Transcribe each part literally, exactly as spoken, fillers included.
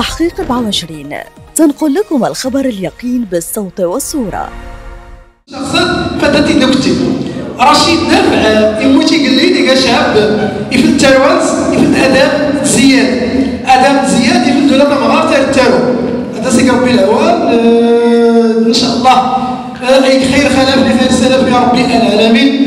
تحقيق بعشرين تنقل لكم الخبر اليقين بالصوت والصورة. شخصا فاتتي دوكتي رشيد نافع يموتي قال لي لقى شاب يفل التروانس يفل اداب زياد اداب زياد يفل دوله المغار تاع التارو هذا سي ربي العوان ان شاء الله اي خير خلاف لي خير سلف يا ربي العالمين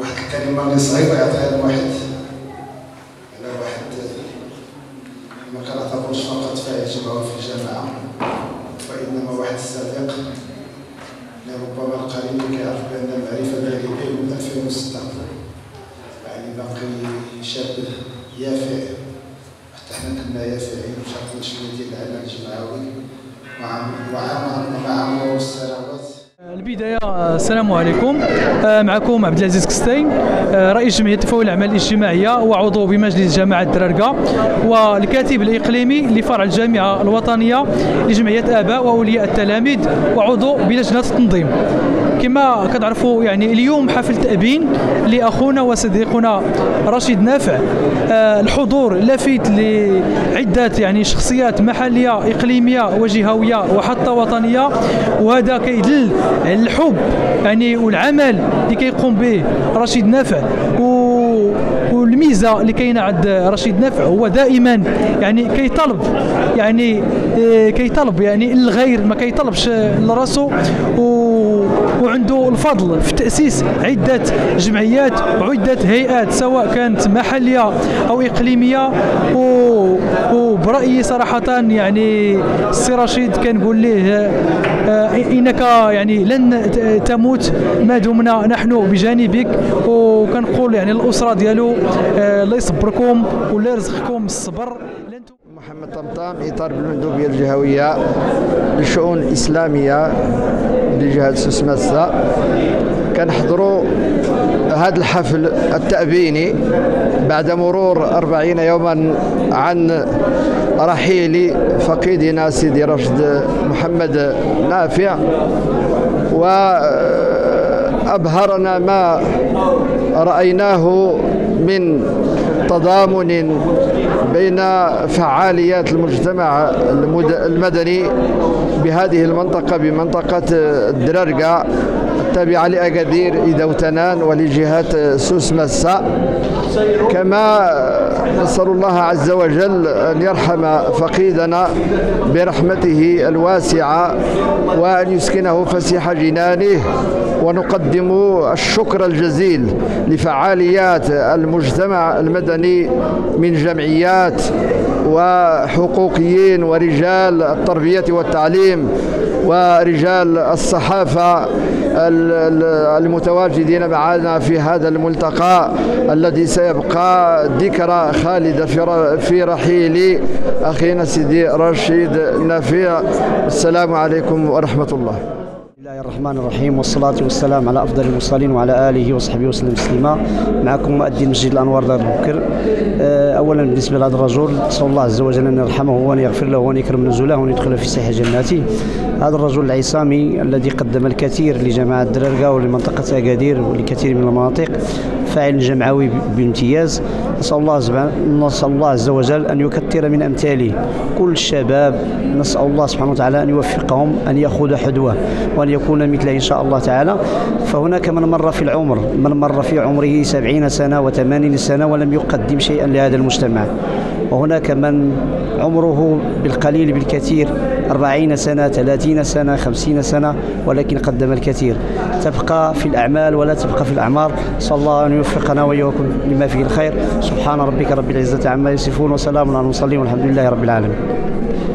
واحد الكلمة اللي صعيبة يعطيها الواحد على واحد ما كنعتبروش فقط فاعل جمعوي في الجامعة وإنما واحد السابق لربما القريب كيعرف بأن المعرفة بالعلم من ألفين وستة يعني باقي شاب يافع حتى حنا كنا يافعين وشاركنا شوية ديال العمل الجمعوي مع عمر السنوات. البداية السلام عليكم، معكم عبد العزيز كستين رئيس جمعية تفاوي الأعمال الاجتماعية وعضو بمجلس جامعة درارقة والكاتب الإقليمي لفرع الجامعة الوطنية لجمعية آباء وأولياء التلاميذ وعضو بلجنة التنظيم. كما كتعرفوا يعني اليوم حفل تأبين لأخونا وصديقنا رشيد نافع، الحضور لافت لعدة يعني شخصيات محلية إقليمية وجهوية وحتى وطنية، وهذا كيدل الحب يعني والعمل اللي كيقوم به رشيد نافع. والميزه اللي كاينه عند رشيد نافع هو دائما يعني كيطلب يعني كيطلب يعني الغير، ما كيطلبش لراسو، وعنده الفضل في تاسيس عده جمعيات وعده هيئات سواء كانت محليه او اقليميه. وبرايي صراحه يعني السي رشيد كنقول ليه انك يعني لن تموت ما دمنا نحن بجانبك، وكنقول يعني الاسره ديالو الله يصبركم ولا يرزقكم الصبر. محمد طمطام اطار بالمندوبيه الجهويه للشؤون الاسلاميه بجهه سوس ماسة، كنحضروا هذا الحفل التأبيني بعد مرور أربعين يوما عن رحيل فقيدنا سيدي رشيد محمد نافع، وأبهرنا ما رأيناه من تضامن بين فعاليات المجتمع المدني بهذه المنطقة بمنطقة درارقة التابعة لأكادير إذا وتنان ولجهات سوس ماسة. كما نسأل الله عز وجل أن يرحم فقيدنا برحمته الواسعة وأن يسكنه فسيح جنانه، ونقدم الشكر الجزيل لفعاليات المجتمع المدني من جمعيات وحقوقيين ورجال التربية والتعليم ورجال الصحافة المتواجدين معنا في هذا الملتقى الذي سيبقى ذكرى خالدة في رحيل أخينا سيدي رشيد نافع. السلام عليكم ورحمة الله. بسم الله الرحمن الرحيم، والصلاة والسلام على أفضل المرسلين وعلى آله وصحبه وسلم تسليما. معكم مؤذن مسجد الأنوار دار بكر. أولا بالنسبة لهذا الرجل نسأل الله عز وجل أن يرحمه وأن يغفر له وأن يكرم نزله وأن يدخله في ساحة جناته. هذا الرجل العصامي الذي قدم الكثير لجماعة درارقة ولمنطقة أكادير ولكثير من المناطق، فاعل جمعوي بامتياز. نسأل الله نسأل الله عز وجل أن يكثر من أمثاله كل الشباب، نسأل الله سبحانه وتعالى أن يوفقهم أن يأخذوا حدوه وأن يكون مثله إن شاء الله تعالى. فهناك من مر في العمر من مر في عمره سبعين سنة وثمانين سنة ولم يقدم شيئا لهذا المجتمع، وهناك من عمره بالقليل بالكثير أربعين سنة ثلاثين سنة خمسين سنة ولكن قدم الكثير. تبقى في الأعمال ولا تبقى في الأعمار. صلى الله أن يوفقنا وإياكم لما فيه الخير. سبحان ربك رب العزة عما يصفون وسلام على المرسلين والحمد لله رب العالمين.